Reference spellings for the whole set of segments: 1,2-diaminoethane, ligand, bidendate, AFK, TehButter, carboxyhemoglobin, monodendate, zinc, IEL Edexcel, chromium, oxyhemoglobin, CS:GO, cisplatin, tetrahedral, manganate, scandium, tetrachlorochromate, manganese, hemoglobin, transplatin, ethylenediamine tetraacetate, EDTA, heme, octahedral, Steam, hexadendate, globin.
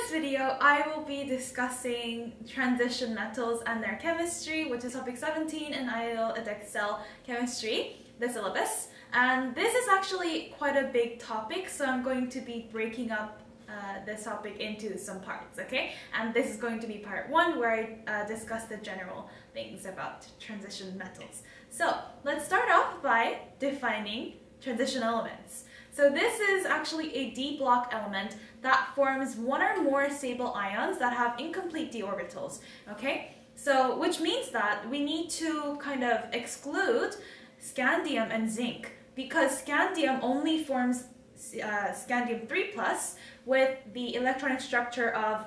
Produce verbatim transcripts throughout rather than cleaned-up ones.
this video, I will be discussing transition metals and their chemistry, which is topic seventeen in I E L Edexcel chemistry, the syllabus. And this is actually quite a big topic, so I'm going to be breaking up uh, this topic into some parts, okay? And this is going to be part one, where I uh, discuss the general things about transition metals. So let's start off by defining transition elements. So this is actually a d-block element that forms one or more stable ions that have incomplete d orbitals, okay? So which means that we need to kind of exclude scandium and zinc, because scandium only forms uh, scandium three plus with the electronic structure of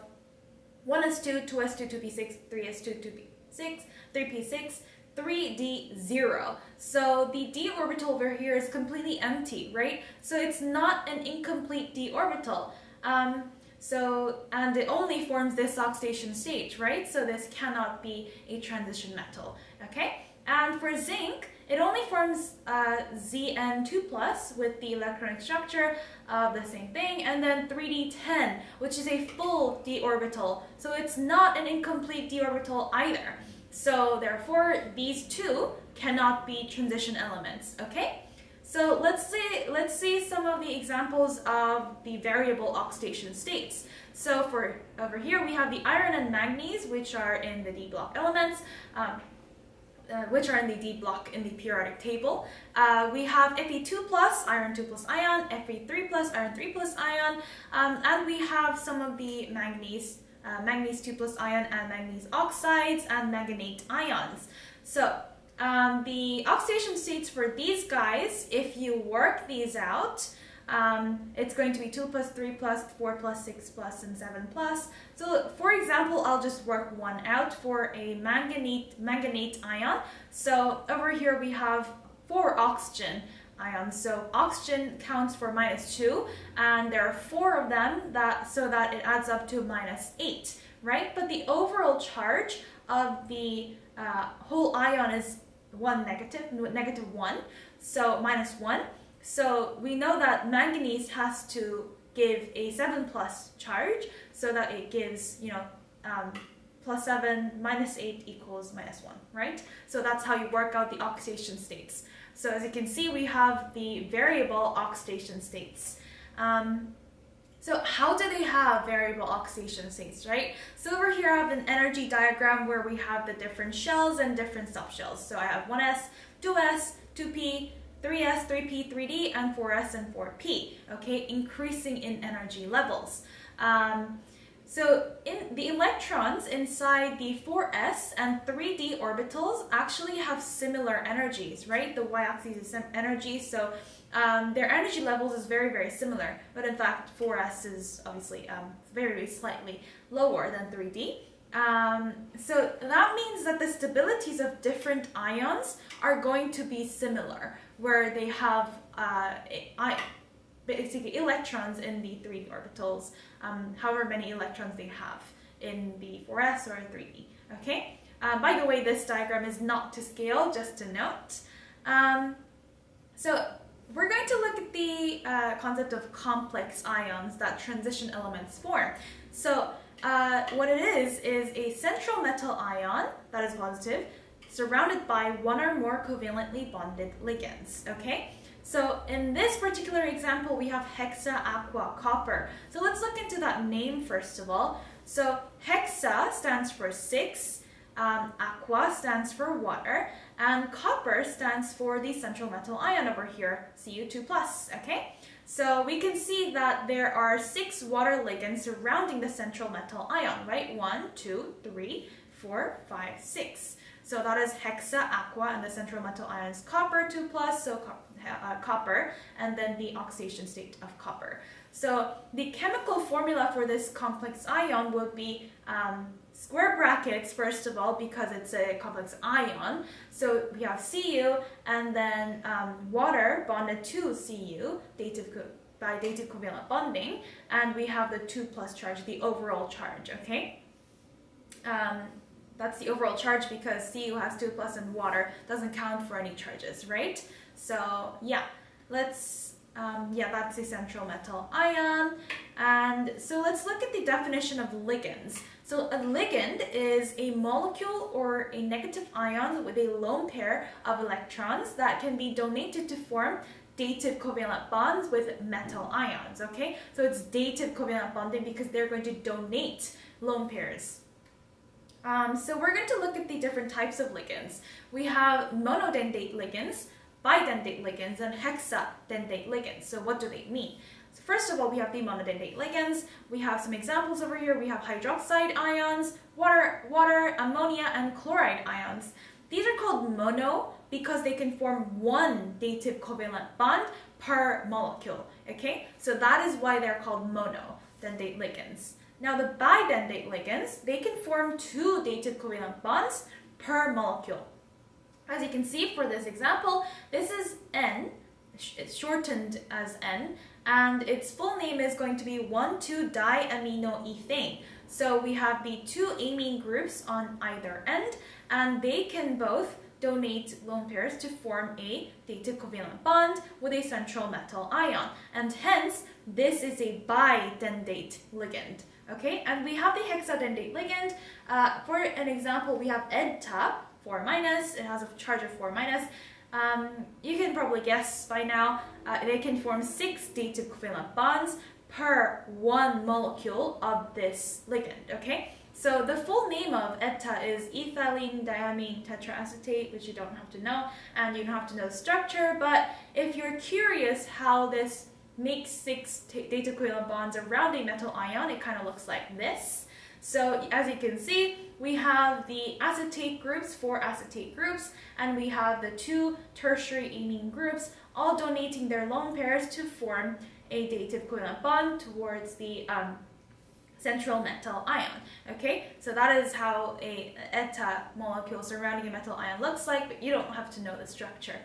one s two, two s two, two p six, three s two, two p six, three p six, three d zero. So the d orbital over here is completely empty, right? So it's not an incomplete d orbital. Um, so and it only forms this oxidation stage, right? So this cannot be a transition metal, okay? And for zinc, it only forms uh, Z N two plus with the electronic structure of the same thing, and then three d ten, which is a full d orbital. So it's not an incomplete d orbital either. So therefore, these two cannot be transition elements, okay? So let's see, let's see some of the examples of the variable oxidation states. So for over here, we have the iron and manganese, which are in the d-block elements, um, uh, which are in the d-block in the periodic table. Uh, we have F e two plus, iron two plus ion, F e three plus, iron three plus ion, um, and we have some of the manganese Uh, manganese two plus ion and manganese oxides and manganate ions. So um, the oxidation states for these guys, if you work these out, um, it's going to be two plus, three plus, four plus, six plus, and seven plus. So for example, I'll just work one out for a manganate, manganate ion. So over here we have four oxygen ions. So oxygen counts for minus two, and there are four of them, that so that it adds up to minus eight, right? But the overall charge of the uh, whole ion is one negative, negative one, so minus one. So we know that manganese has to give a seven plus charge, so that it gives, you know, um, plus seven minus eight equals minus one, right? So that's how you work out the oxidation states. So as you can see, we have the variable oxidation states. Um, so how do they have variable oxidation states, right? So over here I have an energy diagram where we have the different shells and different subshells. So I have one s, two s, two p, three s, three p, three d, and four s and four p, okay, increasing in energy levels. Um, So in the electrons inside the four s and three d orbitals actually have similar energies, right? The y-axis is energy, so um, their energy levels is very, very similar. But in fact, four s is obviously um, very, very slightly lower than three d. Um, so that means that the stabilities of different ions are going to be similar, where they have uh, ion. basically electrons in the three d orbitals, um, however many electrons they have in the four s or three d, okay? Uh, by the way, this diagram is not to scale, just to note. Um, so we're going to look at the uh, concept of complex ions that transition elements form. So uh, what it is is a central metal ion that is positive, surrounded by one or more covalently bonded ligands, okay? So in this particular example, we have hexa, aqua, copper. So let's look into that name first of all. So hexa stands for six, um, aqua stands for water, and copper stands for the central metal ion over here, C u two plus, okay? So we can see that there are six water ligands surrounding the central metal ion, right? One, two, three, four, five, six. So that is hexa, aqua, and the central metal ion is copper two plus, so copper. Uh, copper, and then the oxidation state of copper. So the chemical formula for this complex ion would be um, square brackets first of all, because it's a complex ion. So we have C u, and then um, water bonded to C u dative co by dative covalent bonding, and we have the two plus charge, the overall charge, okay? Um, that's the overall charge because C u has two plus and water doesn't count for any charges, right? So yeah, let's Um, yeah, that's the central metal ion. And so let's look at the definition of ligands. So a ligand is a molecule or a negative ion with a lone pair of electrons that can be donated to form dative covalent bonds with metal ions, okay? So it's dative covalent bonding because they're going to donate lone pairs. Um, so we're going to look at the different types of ligands. We have monodendate ligands, bidendate ligands, and hexadendate ligands. So what do they mean? So first of all, we have the monodendate ligands. We have some examples over here. We have hydroxide ions, water, water, ammonia, and chloride ions. These are called mono because they can form one dative covalent bond per molecule, okay? So that is why they're called monodendate ligands. Now the bidendate ligands, they can form two dative covalent bonds per molecule. As you can see for this example, this is N, it's shortened as N, and its full name is going to be one two diaminoethane. So we have the two amine groups on either end, and they can both donate lone pairs to form a dative covalent bond with a central metal ion. And hence, this is a bidendate ligand. Okay, and we have the hexadendate ligand. Uh, for an example, we have EDTA, four minus, it has a charge of four minus. Um, you can probably guess by now, uh, they can form six dative covalent bonds per one molecule of this ligand, okay? So the full name of EDTA is ethylenediamine tetraacetate, which you don't have to know, and you don't have to know the structure, but if you're curious how this makes six dative covalent bonds around a metal ion, it kind of looks like this. So as you can see, we have the acetate groups, four acetate groups, and we have the two tertiary amine groups all donating their lone pairs to form a dative covalent bond towards the um, central metal ion, okay? So that is how a EDTA molecule surrounding a metal ion looks like, but you don't have to know the structure.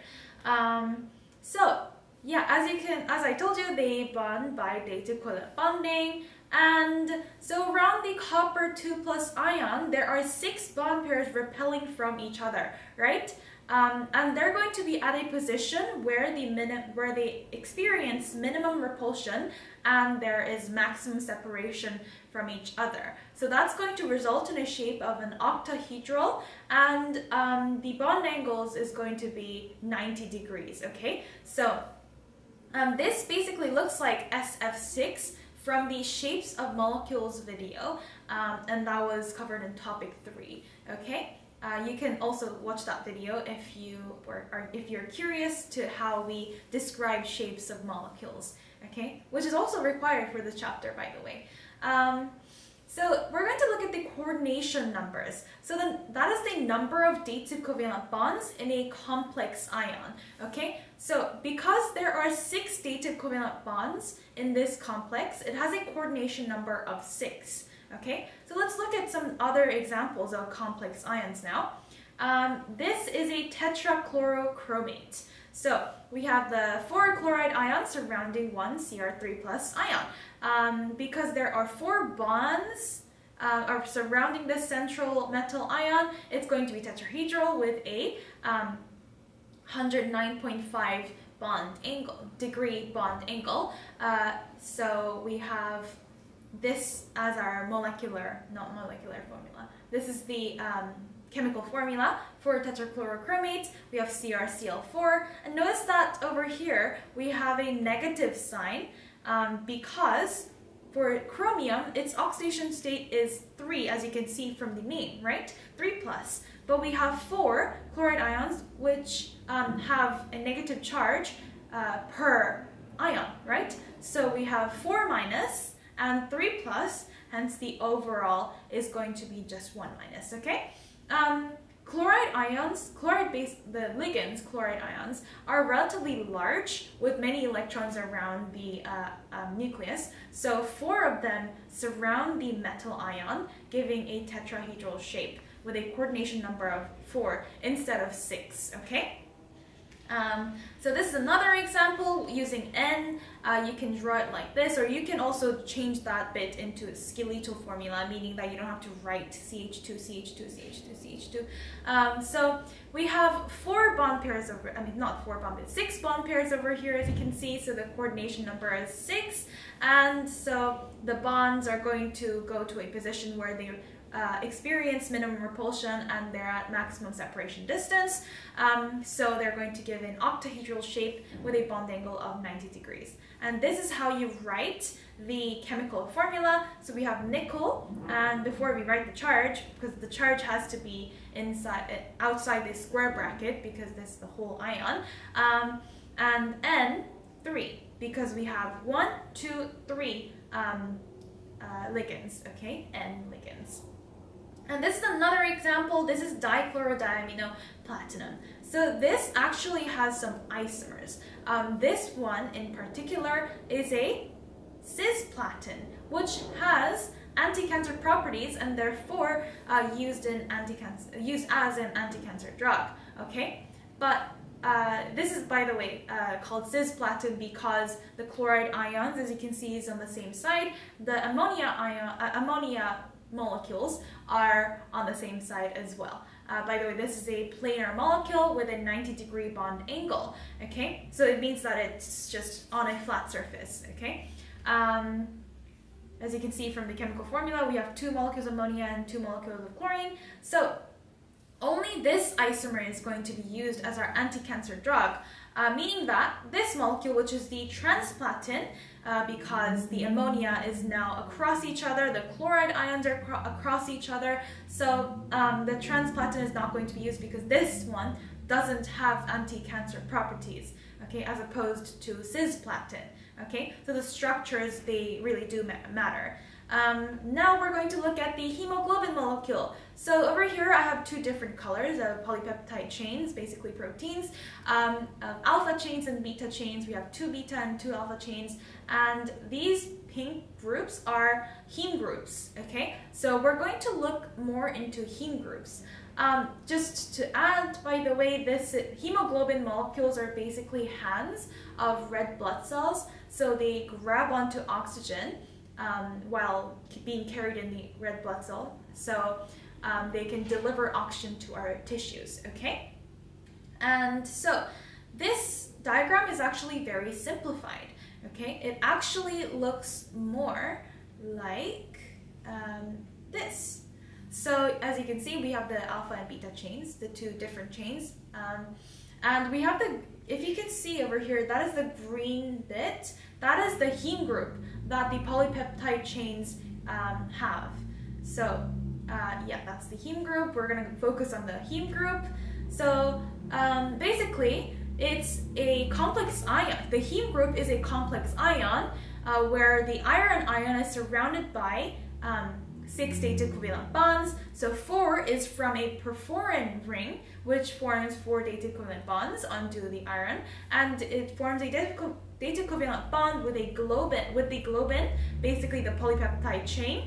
Um, so yeah, as you can, as I told you, they bond by dative covalent bonding. And so around the copper two plus ion, there are six bond pairs repelling from each other, right? Um, and they're going to be at a position where the min- where they experience minimum repulsion and there is maximum separation from each other. So that's going to result in a shape of an octahedral, and um, the bond angles is going to be ninety degrees, okay? So um, this basically looks like S F six from the Shapes of Molecules video, um, and that was covered in topic three, okay? Uh, you can also watch that video if, you, or, or if you're curious to how we describe shapes of molecules, okay? Which is also required for this chapter, by the way. Um, so we're going to look at the coordination numbers. So then that is the number of dative covalent bonds in a complex ion, okay? So because there are six dative covalent bonds in this complex, it has a coordination number of six, okay? So let's look at some other examples of complex ions now. Um, this is a tetrachlorochromate. So we have the four chloride ions surrounding one C R three plus ion. Um, because there are four bonds uh, are surrounding the central metal ion, it's going to be tetrahedral with a um, one oh nine point five bond angle, degree bond angle. Uh, so we have this as our molecular, not molecular formula. This is the um, chemical formula for tetrachlorochromate. We have C R C l four. And notice that over here we have a negative sign um, because for chromium, its oxidation state is three, as you can see from the name, right? three plus. But we have four chloride ions which um, have a negative charge uh, per ion, right? So we have four minus and three plus, hence the overall is going to be just one minus, okay? Um, chloride ions, chloride-based, the ligands, chloride ions, are relatively large with many electrons around the uh, um, nucleus. So four of them surround the metal ion, giving a tetrahedral shape with a coordination number of four instead of six, okay? Um, So this is another example using N. Uh, you can draw it like this, or you can also change that bit into a skeletal formula, meaning that you don't have to write C H two, C H two, C H two, C H two. Um, so we have four bond pairs over, I mean not four bond, but six bond pairs over here, as you can see. So the coordination number is six, and so the bonds are going to go to a position where they Uh, experience minimum repulsion and they're at maximum separation distance. Um, so they're going to give an octahedral shape with a bond angle of ninety degrees. And this is how you write the chemical formula. So we have nickel, and before we write the charge, because the charge has to be inside, outside this square bracket because this is the whole ion, um, and N, three, because we have one, two, three um, uh, ligands, okay, N ligands. And this is another example. This is dichlorodiaminoplatinum. So this actually has some isomers. Um, this one in particular is a cisplatin, which has anti-cancer properties and therefore uh, used in anti-cancer, used as an anti-cancer drug. Okay, but uh, this is, by the way, uh, called cisplatin because the chloride ions, as you can see, is on the same side. The ammonia ion, uh, ammonia. molecules are on the same side as well. Uh, by the way, this is a planar molecule with a ninety degree bond angle, okay? So it means that it's just on a flat surface, okay? Um, as you can see from the chemical formula, we have two molecules of ammonia and two molecules of chlorine. So only this isomer is going to be used as our anti-cancer drug, uh, meaning that this molecule, which is the transplatin, Uh, because the ammonia is now across each other, the chloride ions are across each other, so um, the transplatin is not going to be used because this one doesn't have anti-cancer properties, okay, as opposed to cisplatin, okay? So the structures, they really do ma matter. Um, now we're going to look at the hemoglobin molecule. So over here I have two different colors of polypeptide chains, basically proteins, um, of alpha chains and beta chains. We have two beta and two alpha chains, and these pink groups are heme groups, okay? So we're going to look more into heme groups. Um, just to add, by the way, this hemoglobin molecules are basically hands of red blood cells, so they grab onto oxygen Um, while being carried in the red blood cell, so um, they can deliver oxygen to our tissues, okay? And so this diagram is actually very simplified, okay? It actually looks more like um, this. So as you can see, we have the alpha and beta chains, the two different chains, um, and we have the, if you can see over here, that is the green bit, that is the heme group that the polypeptide chains um, have. So uh, yeah, that's the heme group. We're gonna focus on the heme group. So um, basically, it's a complex ion. The heme group is a complex ion uh, where the iron ion is surrounded by um, six dated covalent bonds. So four is from a perforin ring, which forms four dated covalent bonds onto the iron, and it forms a difficult Data covalent bond with a globin, with the globin, basically the polypeptide chain.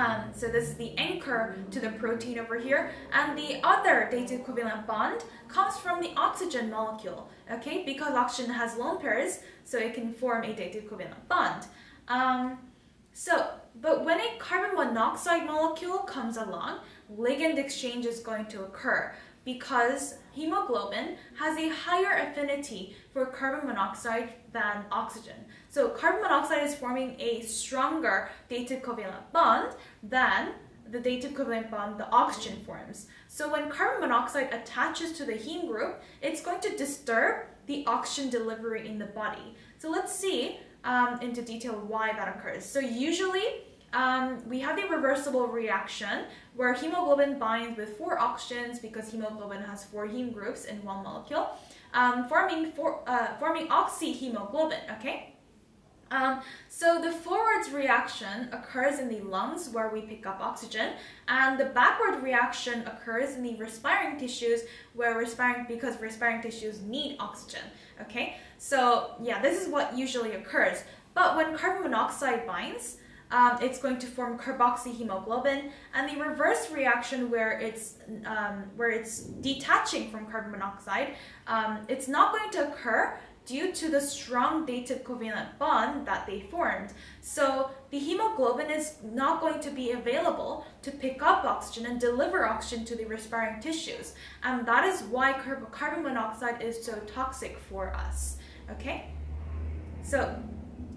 Um, so this is the anchor to the protein over here, and the other data covalent bond comes from the oxygen molecule. Okay, because oxygen has lone pairs, so it can form a data covalent bond. Um, so, but when a carbon monoxide molecule comes along, ligand exchange is going to occur, because hemoglobin has a higher affinity for carbon monoxide than oxygen. So carbon monoxide is forming a stronger dated covalent bond than the dated covalent bond the oxygen forms. So when carbon monoxide attaches to the heme group, it's going to disturb the oxygen delivery in the body. So let's see um, into detail why that occurs. So usually, Um, we have the reversible reaction where hemoglobin binds with four oxygens because hemoglobin has four heme groups in one molecule, um, forming, for, uh, forming oxyhemoglobin, okay? Um, so the forwards reaction occurs in the lungs where we pick up oxygen, and the backward reaction occurs in the respiring tissues where respiring, because respiring tissues need oxygen, okay? So yeah, this is what usually occurs. But when carbon monoxide binds, um, it's going to form carboxyhemoglobin, and the reverse reaction where it's um, where it's detaching from carbon monoxide, um, it's not going to occur due to the strong dated covalent bond that they formed. So the hemoglobin is not going to be available to pick up oxygen and deliver oxygen to the respiring tissues. And that is why carbon monoxide is so toxic for us, okay? So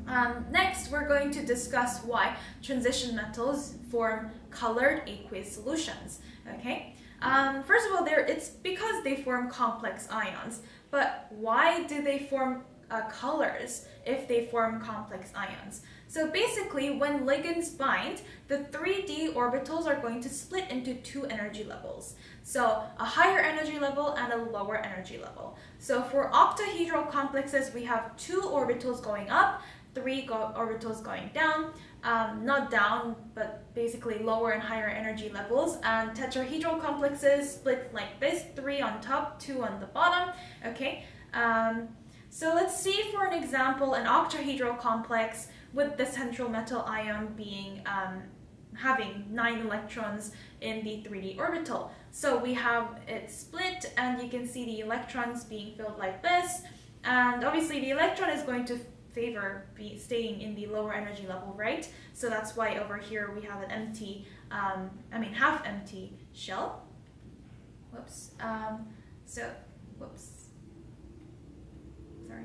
um, next, we're going to discuss why transition metals form colored aqueous solutions, okay? Um, first of all, it's because they form complex ions. But why do they form uh, colors if they form complex ions? So basically, when ligands bind, the three D orbitals are going to split into two energy levels. So a higher energy level and a lower energy level. So for octahedral complexes, we have two orbitals going up, three go orbitals going down, um, not down, but basically lower and higher energy levels. And tetrahedral complexes split like this, three on top, two on the bottom, okay? Um, so let's see, for an example, an octahedral complex with the central metal ion being um, having nine electrons in the three D orbital. So we have it split, and you can see the electrons being filled like this. And obviously the electron is going to favor be staying in the lower energy level, right? So that's why over here we have an empty, um, I mean half empty shell. Whoops. Um, so, whoops. Sorry.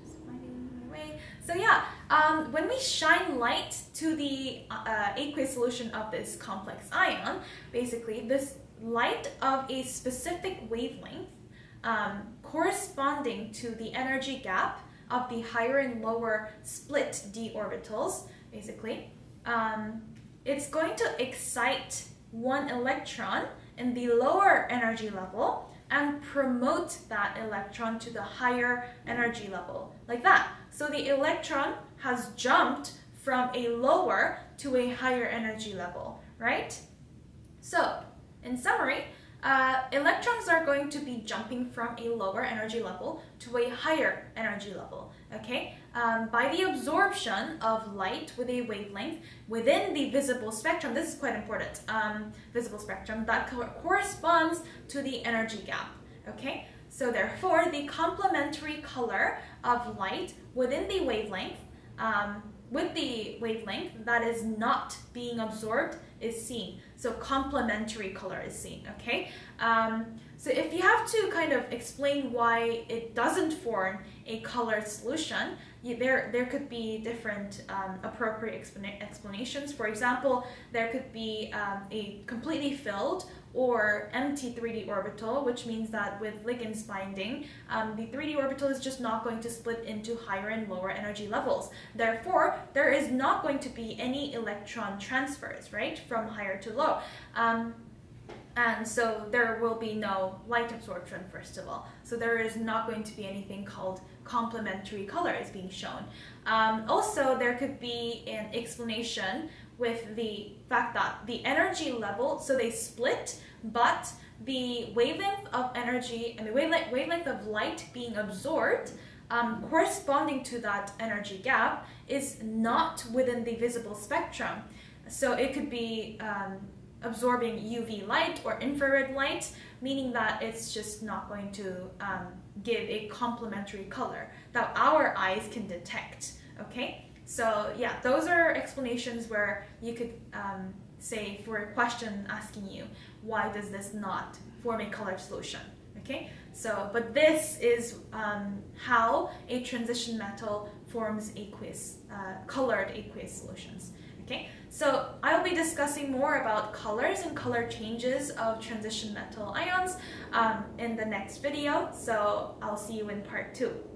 Just finding my way. So yeah, um, when we shine light to the uh, aqueous solution of this complex ion, basically this light of a specific wavelength um, corresponding to the energy gap of the higher and lower split d orbitals, basically, um, it's going to excite one electron in the lower energy level and promote that electron to the higher energy level, like that. So the electron has jumped from a lower to a higher energy level, right? So, in summary, Uh, electrons are going to be jumping from a lower energy level to a higher energy level, okay? Um, by the absorption of light with a wavelength within the visible spectrum, this is quite important, um, visible spectrum, that co- corresponds to the energy gap, okay? So therefore, the complementary color of light within the wavelength, um, with the wavelength that is not being absorbed is seen. So complementary color is seen, okay? Um, so if you have to kind of explain why it doesn't form a colored solution, you, there, there could be different um, appropriate explana explanations. For example, there could be um, a completely filled or empty three D orbital, which means that with ligands binding, um, the three D orbital is just not going to split into higher and lower energy levels. Therefore, there is not going to be any electron transfers, right, from higher to low. Um, and so there will be no light absorption, first of all. So there is not going to be anything called complementary color is being shown. Um, also, there could be an explanation with the fact that the energy level, so they split, but the wavelength of energy and the wavelength, wavelength of light being absorbed um, corresponding to that energy gap is not within the visible spectrum. So it could be um, absorbing U V light or infrared light, meaning that it's just not going to um, give a complementary color that our eyes can detect, okay? So yeah, those are explanations where you could um, say for a question asking you, why does this not form a colored solution, okay? So, but this is um, how a transition metal forms aqueous, uh, colored aqueous solutions, okay? So I will be discussing more about colors and color changes of transition metal ions um, in the next video, so I'll see you in part two.